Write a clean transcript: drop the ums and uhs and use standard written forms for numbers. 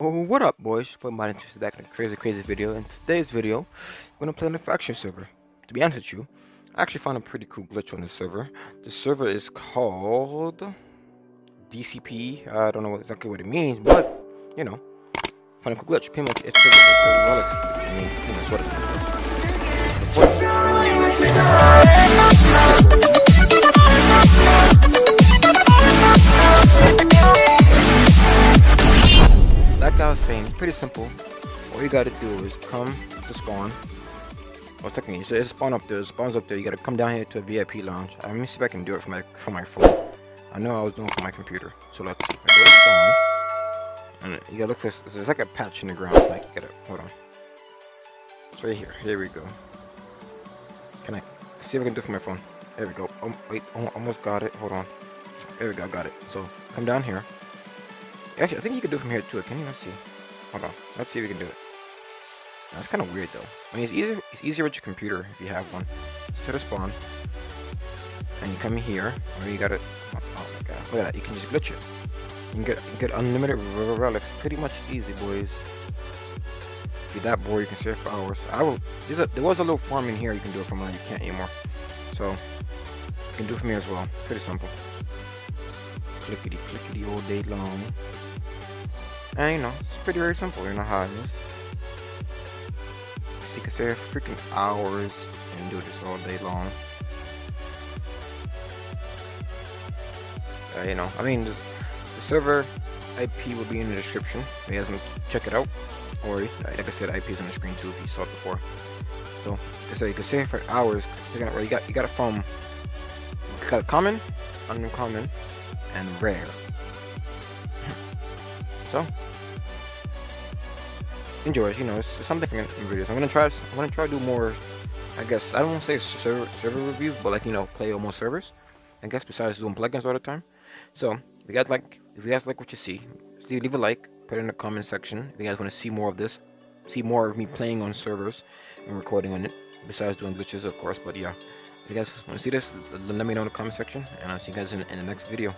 What up, boys? Your boy Modern Twisted back in a crazy video. In today's video, we're gonna play on the faction server. To be honest with you, I actually found a pretty cool glitch on this server. The server is called DCP. I don't know exactly what it means, but you know, found a cool glitch. Pretty much, like I was saying, pretty simple. All you gotta do is come to spawn. Oh, technically, so it's spawn up there. It spawns up there. You gotta come down here to a VIP lounge. Let me see if I can do it from my phone. I know I was doing it from my computer. So let's see. I go to spawn, and you gotta look for. There's like a patch in the ground. Like you gotta hold on. It's right here. Here we go. Can I see if I can do it from my phone? There we go. Oh wait, almost got it. Hold on. There we go. Got it. So come down here. Actually, I think you can do it from here too. Can you? Let's see. Hold on. Let's see if we can do it. That's kind of weird though. I mean, it's easier with your computer if you have one. So to the spawn, and you come here, or you gotta. Oh my god! Look at that. You can just glitch it. You can get unlimited relics. Pretty much easy, boys. If you're that bored, you can stay for hours. There was a little farm in here you can do it from, and you can't anymore. So you can do it from here as well. Pretty simple. Clickety clickety all day long. And you know, it's pretty very simple, you know how it is. So you can stay here for freaking hours and do this all day long. You know, I mean, the server IP will be in the description. If you guys want to check it out, or like I said, IP is on the screen too if you saw it before. So, like I said, you can stay here for hours. You got a phone. You got a common, uncommon, and rare. So enjoy. You know, it's something in videos. I'm gonna try to do more. I guess I don't want to say server reviews, but like, you know, play on more servers. I guess besides doing plugins all the time. So if you guys like what you see, leave a like. Put it in the comment section if you guys want to see more of this. See more of me playing on servers and recording on it. Besides doing glitches, of course. But yeah, if you guys want to see this, let me know in the comment section, and I'll see you guys in the next video.